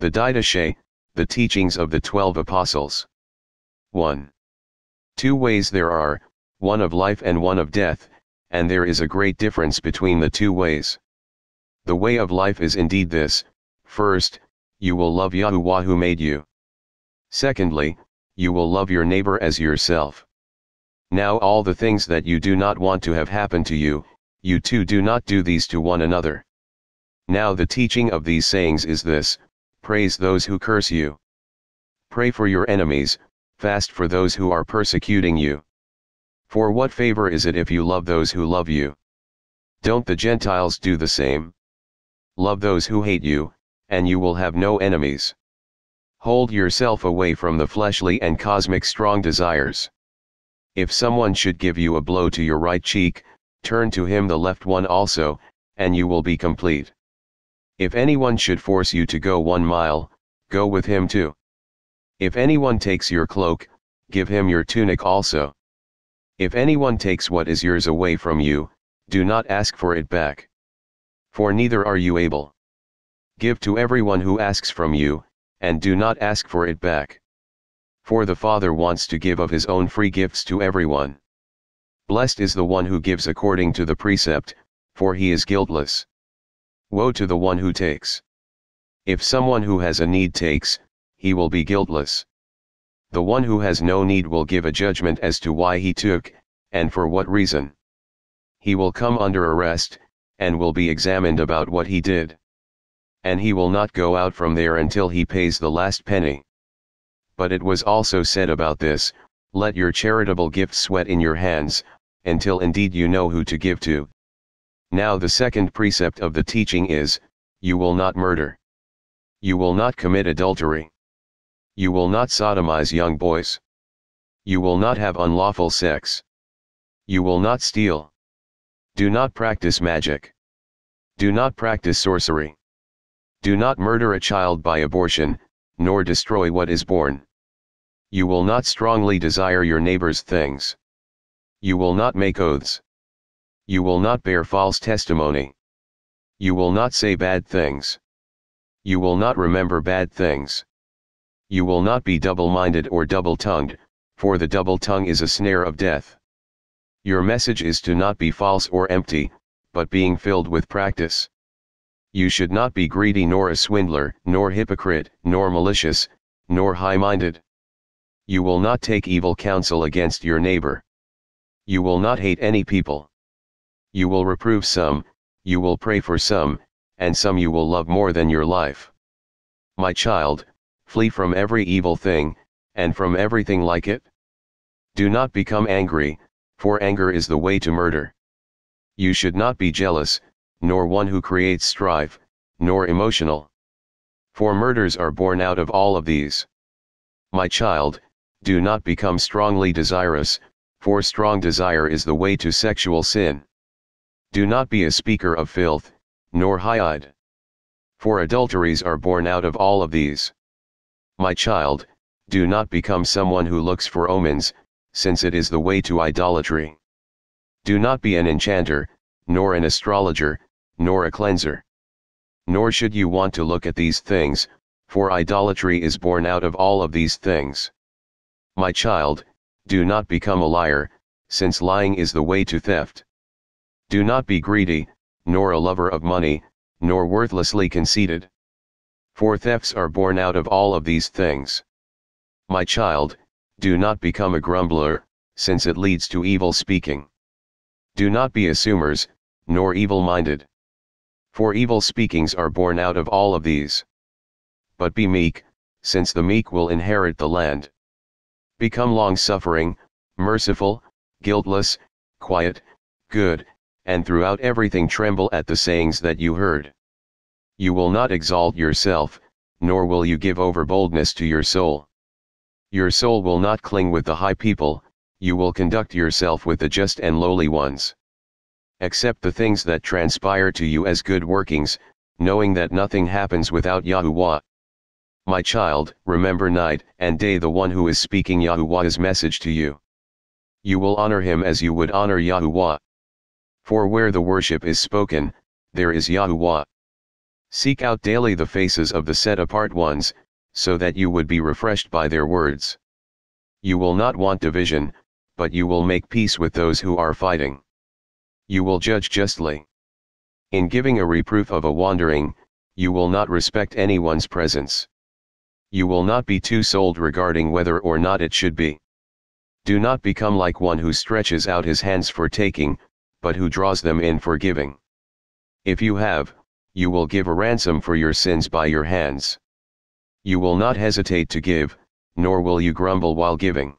The Didache, the teachings of the 12 apostles. 1. Two ways there are, one of life and one of death, and there is a great difference between the two ways. The way of life is indeed this: first, you will love Yahuwah who made you. Secondly, you will love your neighbor as yourself. Now all the things that you do not want to have happen to you, you too do not do these to one another. Now the teaching of these sayings is this: praise those who curse you. Pray for your enemies, fast for those who are persecuting you. For what favor is it if you love those who love you? Don't the Gentiles do the same? Love those who hate you, and you will have no enemies. Hold yourself away from the fleshly and cosmic strong desires. If someone should give you a blow to your right cheek, turn to him the left one also, and you will be complete. If anyone should force you to go 1 mile, go with him 2. If anyone takes your cloak, give him your tunic also. If anyone takes what is yours away from you, do not ask for it back. For neither are you able. Give to everyone who asks from you, and do not ask for it back. For the Father wants to give of his own free gifts to everyone. Blessed is the one who gives according to the precept, for he is guiltless. Woe to the one who takes. If someone who has a need takes, he will be guiltless. The one who has no need will give a judgment as to why he took, and for what reason. He will come under arrest, and will be examined about what he did. And he will not go out from there until he pays the last penny. But it was also said about this: let your charitable gifts sweat in your hands, until indeed you know who to give to. Now the second precept of the teaching is, you will not murder. You will not commit adultery. You will not sodomize young boys. You will not have unlawful sex. You will not steal. Do not practice magic. Do not practice sorcery. Do not murder a child by abortion, nor destroy what is born. You will not strongly desire your neighbor's things. You will not make oaths. You will not bear false testimony. You will not say bad things. You will not remember bad things. You will not be double-minded or double-tongued, for the double tongue is a snare of death. Your message is to not be false or empty, but being filled with practice. You should not be greedy nor a swindler, nor hypocrite, nor malicious, nor high-minded. You will not take evil counsel against your neighbor. You will not hate any people. You will reprove some, you will pray for some, and some you will love more than your life. My child, flee from every evil thing, and from everything like it. Do not become angry, for anger is the way to murder. You should not be jealous, nor one who creates strife, nor emotional. For murders are born out of all of these. My child, do not become strongly desirous, for strong desire is the way to sexual sin. Do not be a speaker of filth, nor high-eyed. For adulteries are born out of all of these. My child, do not become someone who looks for omens, since it is the way to idolatry. Do not be an enchanter, nor an astrologer, nor a cleanser. Nor should you want to look at these things, for idolatry is born out of all of these things. My child, do not become a liar, since lying is the way to theft. Do not be greedy, nor a lover of money, nor worthlessly conceited. For thefts are born out of all of these things. My child, do not become a grumbler, since it leads to evil speaking. Do not be assumers, nor evil-minded. For evil speakings are born out of all of these. But be meek, since the meek will inherit the land. Become long-suffering, merciful, guiltless, quiet, good, and throughout everything tremble at the sayings that you heard. You will not exalt yourself, nor will you give over boldness to your soul. Your soul will not cling with the high people, you will conduct yourself with the just and lowly ones. Accept the things that transpire to you as good workings, knowing that nothing happens without Yahuwah. My child, remember night and day the one who is speaking Yahuwah's message to you. You will honor him as you would honor Yahuwah. For where the worship is spoken, there is Yahuwah. Seek out daily the faces of the set-apart ones, so that you would be refreshed by their words. You will not want division, but you will make peace with those who are fighting. You will judge justly. In giving a reproof of a wandering, you will not respect anyone's presence. You will not be two-souled regarding whether or not it should be. Do not become like one who stretches out his hands for taking, but who draws them in for giving. If you have, you will give a ransom for your sins by your hands. You will not hesitate to give, nor will you grumble while giving.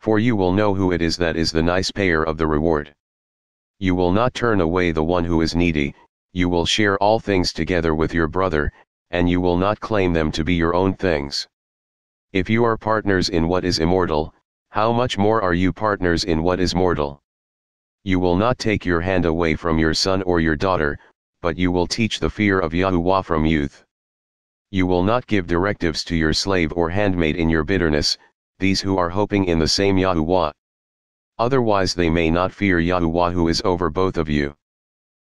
For you will know who it is that is the nice payer of the reward. You will not turn away the one who is needy, you will share all things together with your brother, and you will not claim them to be your own things. If you are partners in what is immortal, how much more are you partners in what is mortal? You will not take your hand away from your son or your daughter, but you will teach the fear of Yahuwah from youth. You will not give directives to your slave or handmaid in your bitterness, these who are hoping in the same Yahuwah. Otherwise they may not fear Yahuwah who is over both of you.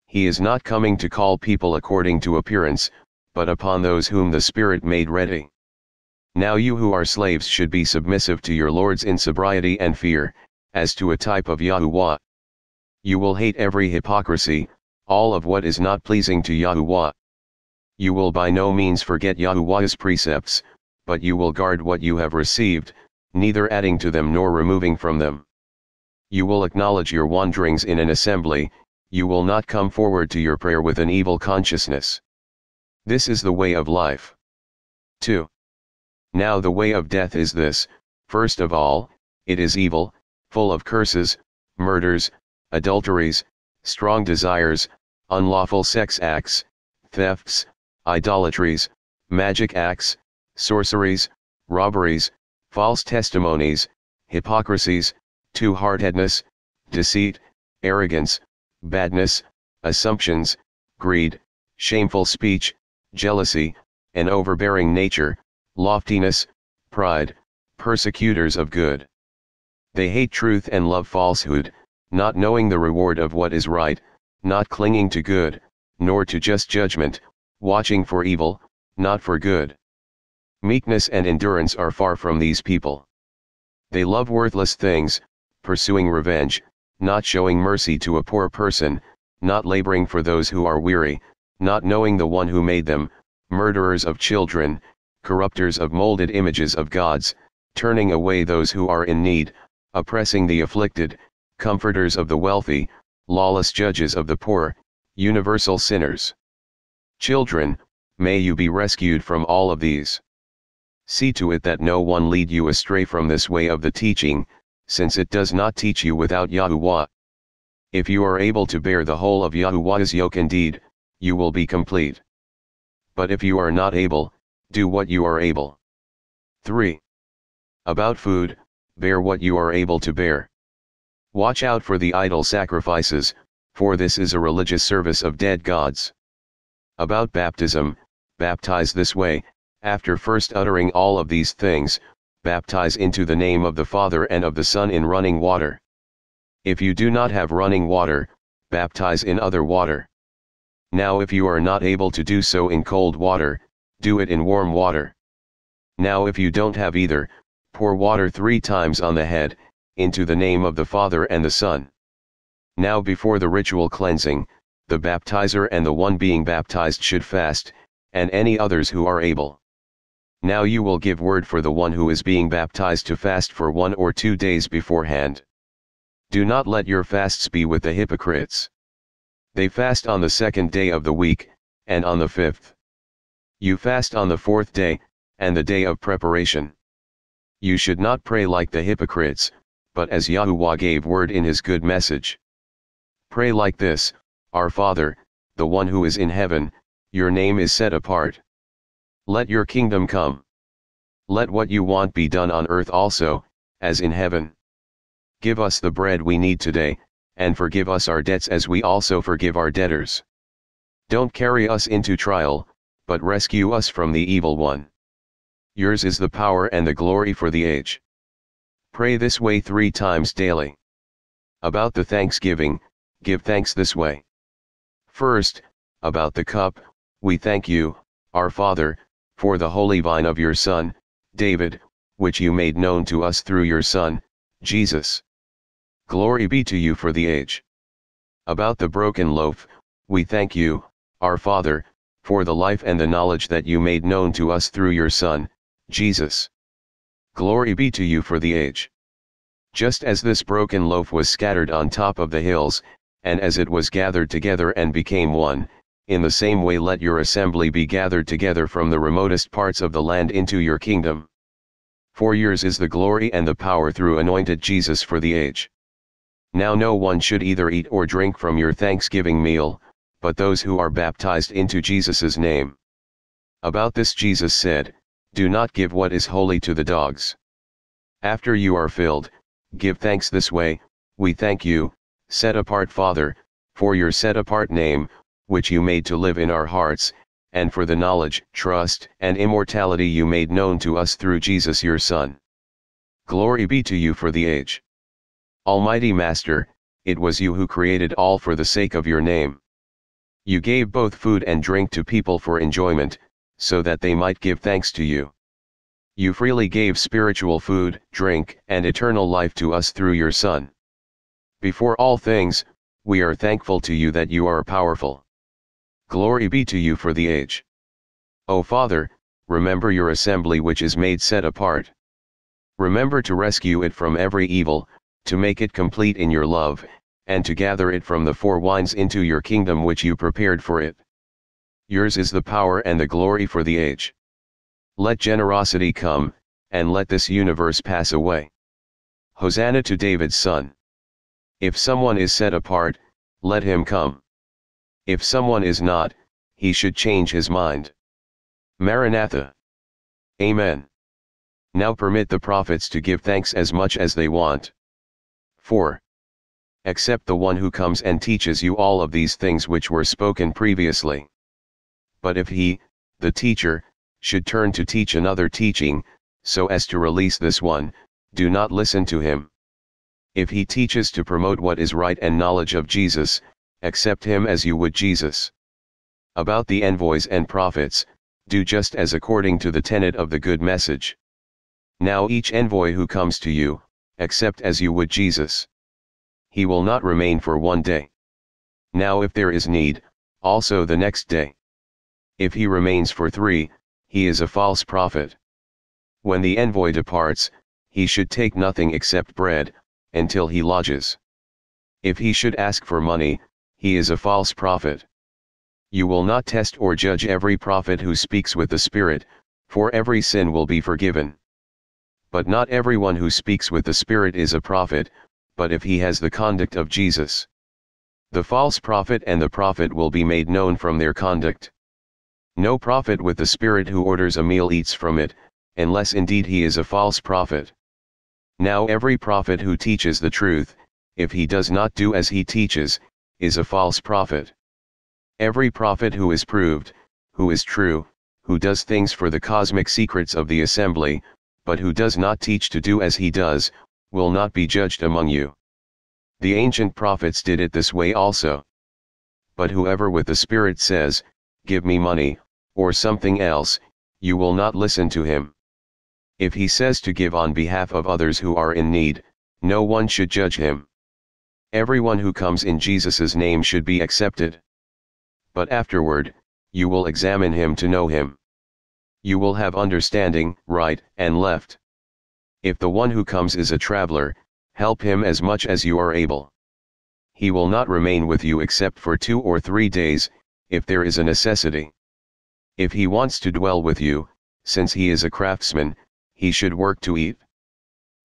He is not coming to call people according to appearance, but upon those whom the Spirit made ready. Now you who are slaves should be submissive to your lords in sobriety and fear, as to a type of Yahuwah. You will hate every hypocrisy, all of what is not pleasing to Yahuwah. You will by no means forget Yahuwah's precepts, but you will guard what you have received, neither adding to them nor removing from them. You will acknowledge your wanderings in an assembly, you will not come forward to your prayer with an evil consciousness. This is the way of life. 2. Now the way of death is this: first of all, it is evil, full of curses, murders, adulteries, strong desires, unlawful sex acts, thefts, idolatries, magic acts, sorceries, robberies, false testimonies, hypocrisies, two-heartedness, deceit, arrogance, badness, assumptions, greed, shameful speech, jealousy, an overbearing nature, loftiness, pride, persecutors of good. They hate truth and love falsehood, not knowing the reward of what is right, not clinging to good, nor to just judgment, watching for evil, not for good. Meekness and endurance are far from these people. They love worthless things, pursuing revenge, not showing mercy to a poor person, not laboring for those who are weary, not knowing the one who made them, murderers of children, corrupters of molded images of gods, turning away those who are in need, oppressing the afflicted, comforters of the wealthy, lawless judges of the poor, universal sinners. Children, may you be rescued from all of these. See to it that no one lead you astray from this way of the teaching, since it does not teach you without Yahuwah. If you are able to bear the whole of Yahuwah's yoke indeed, you will be complete. But if you are not able, do what you are able. 3. About food, bear what you are able to bear. Watch out for the idol sacrifices, for this is a religious service of dead gods. About baptism, baptize this way, after first uttering all of these things, baptize into the name of the Father and of the Son in running water. If you do not have running water, baptize in other water. Now if you are not able to do so in cold water, do it in warm water. Now if you don't have either, pour water 3 times on the head, into the name of the Father and the Son. Now before the ritual cleansing, the baptizer and the one being baptized should fast, and any others who are able. Now you will give word for the one who is being baptized to fast for 1 or 2 days beforehand. Do not let your fasts be with the hypocrites. They fast on the 2nd day of the week, and on the 5th. You fast on the 4th day, and the day of preparation. You should not pray like the hypocrites, but as Yahuwah gave word in his good message. Pray like this: Our Father, the one who is in heaven, your name is set apart. Let your kingdom come. Let what you want be done on earth also, as in heaven. Give us the bread we need today, and forgive us our debts as we also forgive our debtors. Don't carry us into trial, but rescue us from the evil one. Yours is the power and the glory for the age. Pray this way 3 times daily. About the thanksgiving, give thanks this way. First, about the cup, We thank you, our Father, for the holy vine of your Son, David, which you made known to us through your Son, Jesus. Glory be to you for the age. About the broken loaf, we thank you, our Father, for the life and the knowledge that you made known to us through your Son, Jesus. Glory be to you for the age. Just as this broken loaf was scattered on top of the hills, and as it was gathered together and became one, in the same way let your assembly be gathered together from the remotest parts of the land into your kingdom. For yours is the glory and the power through anointed Jesus for the age. Now no one should either eat or drink from your thanksgiving meal, but those who are baptized into Jesus' name. About this Jesus said, do not give what is holy to the dogs. After you are filled, give thanks this way, we thank you, set apart Father, for your set apart name, which you made to live in our hearts, and for the knowledge, trust, and immortality you made known to us through Jesus your Son. Glory be to you for the age. Almighty Master, it was you who created all for the sake of your name. You gave both food and drink to people for enjoyment, so that they might give thanks to you. You freely gave spiritual food, drink, and eternal life to us through your Son. Before all things, we are thankful to you that you are powerful. Glory be to you for the age. O Father, remember your assembly which is made set apart. Remember to rescue it from every evil, to make it complete in your love, and to gather it from the four winds into your kingdom which you prepared for it. Yours is the power and the glory for the age. Let generosity come, and let this universe pass away. Hosanna to David's Son. If someone is set apart, let him come. If someone is not, he should change his mind. Maranatha. Amen. Now permit the prophets to give thanks as much as they want. 4. Accept the one who comes and teaches you all of these things which were spoken previously. But if he, the teacher, should turn to teach another teaching, so as to release this one, do not listen to him. If he teaches to promote what is right and knowledge of Jesus, accept him as you would Jesus. About the envoys and prophets, do just as according to the tenet of the good message. Now each envoy who comes to you, accept as you would Jesus. He will not remain for one day. Now if there is need, also the next day. If he remains for 3, he is a false prophet. When the envoy departs, he should take nothing except bread, until he lodges. If he should ask for money, he is a false prophet. You will not test or judge every prophet who speaks with the Spirit, for every sin will be forgiven. But not everyone who speaks with the Spirit is a prophet, but if he has the conduct of Jesus. The false prophet and the prophet will be made known from their conduct. No prophet with the Spirit who orders a meal eats from it, unless indeed he is a false prophet. Now every prophet who teaches the truth, if he does not do as he teaches, is a false prophet. Every prophet who is proved, who is true, who does things for the cosmic secrets of the assembly, but who does not teach to do as he does, will not be judged among you. The ancient prophets did it this way also. But whoever with the Spirit says, give me money, or something else, you will not listen to him. If he says to give on behalf of others who are in need, no one should judge him. Everyone who comes in Jesus' name should be accepted. But afterward, you will examine him to know him. You will have understanding, right and left. If the one who comes is a traveler, help him as much as you are able. He will not remain with you except for 2 or 3 days, if there is a necessity. If he wants to dwell with you, since he is a craftsman, he should work to eat.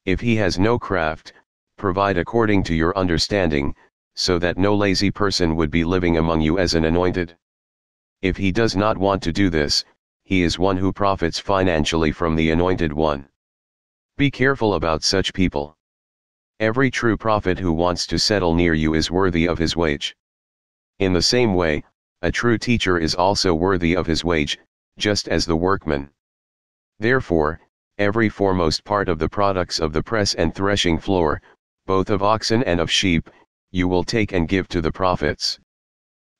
If he has no craft, provide according to your understanding, so that no lazy person would be living among you as an anointed. If he does not want to do this, he is one who profits financially from the anointed one. Be careful about such people. Every true prophet who wants to settle near you is worthy of his wage. In the same way, a true teacher is also worthy of his wage, just as the workman. Therefore, every foremost part of the products of the press and threshing floor, both of oxen and of sheep, you will take and give to the prophets.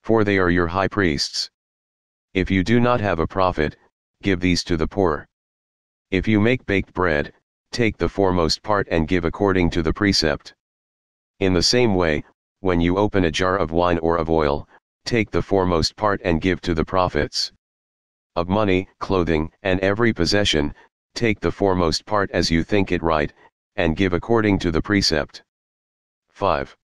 For they are your high priests. If you do not have a prophet, give these to the poor. If you make baked bread, take the foremost part and give according to the precept. In the same way, when you open a jar of wine or of oil, take the foremost part and give to the prophets. Of money, clothing, and every possession, take the foremost part as you think it right, and give according to the precept. 5.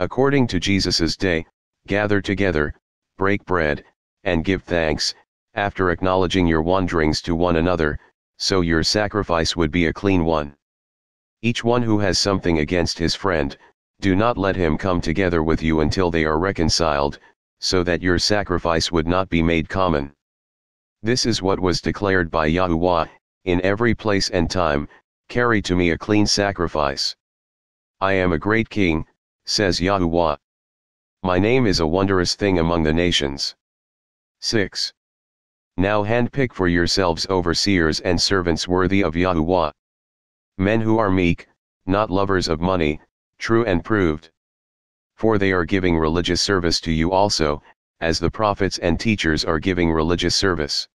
According to Jesus's day, gather together, break bread, and give thanks, after acknowledging your wanderings to one another, so your sacrifice would be a clean one. Each one who has something against his friend, do not let him come together with you until they are reconciled, so that your sacrifice would not be made common. This is what was declared by Yahuwah, in every place and time, carry to me a clean sacrifice. I am a great king, says Yahuwah. My name is a wondrous thing among the nations. 6. Now handpick for yourselves overseers and servants worthy of Yahuwah. Men who are meek, not lovers of money, true and proved. For they are giving religious service to you also, as the prophets and teachers are giving religious service.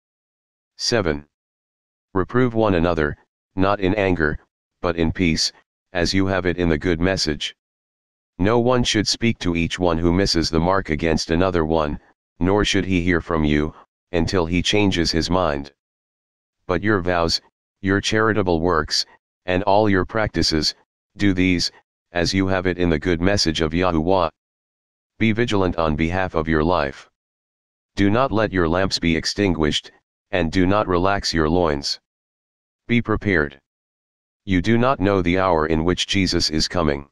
7. Reprove one another, not in anger, but in peace, as you have it in the good message. No one should speak to each one who misses the mark against another one, nor should he hear from you, until he changes his mind. But your vows, your charitable works, and all your practices, do these, as you have it in the good message of Yahuwah. Be vigilant on behalf of your life. Do not let your lamps be extinguished, and do not relax your loins. Be prepared. You do not know the hour in which Jesus is coming.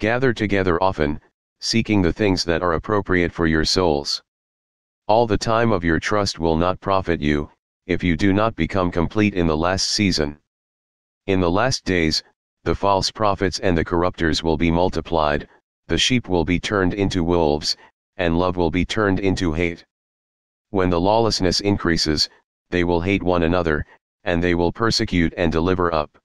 Gather together often, seeking the things that are appropriate for your souls. All the time of your trust will not profit you, if you do not become complete in the last season. In the last days, the false prophets and the corrupters will be multiplied, the sheep will be turned into wolves, and love will be turned into hate. When the lawlessness increases, they will hate one another, and they will persecute and deliver up.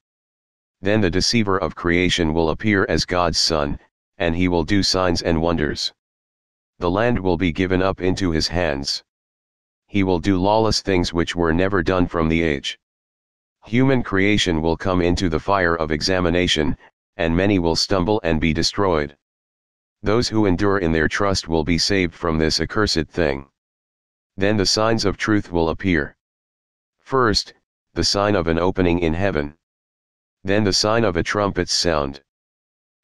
Then the deceiver of creation will appear as God's son, and he will do signs and wonders. The land will be given up into his hands. He will do lawless things which were never done from the age. Human creation will come into the fire of examination, and many will stumble and be destroyed. Those who endure in their trust will be saved from this accursed thing. Then the signs of truth will appear. First, the sign of an opening in heaven. Then the sign of a trumpet's sound.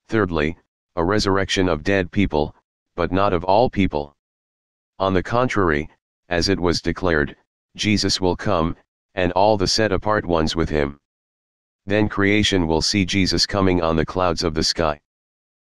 Thirdly, a resurrection of dead people, but not of all people. On the contrary, as it was declared, Jesus will come, and all the set-apart ones with him. Then creation will see Jesus coming on the clouds of the sky.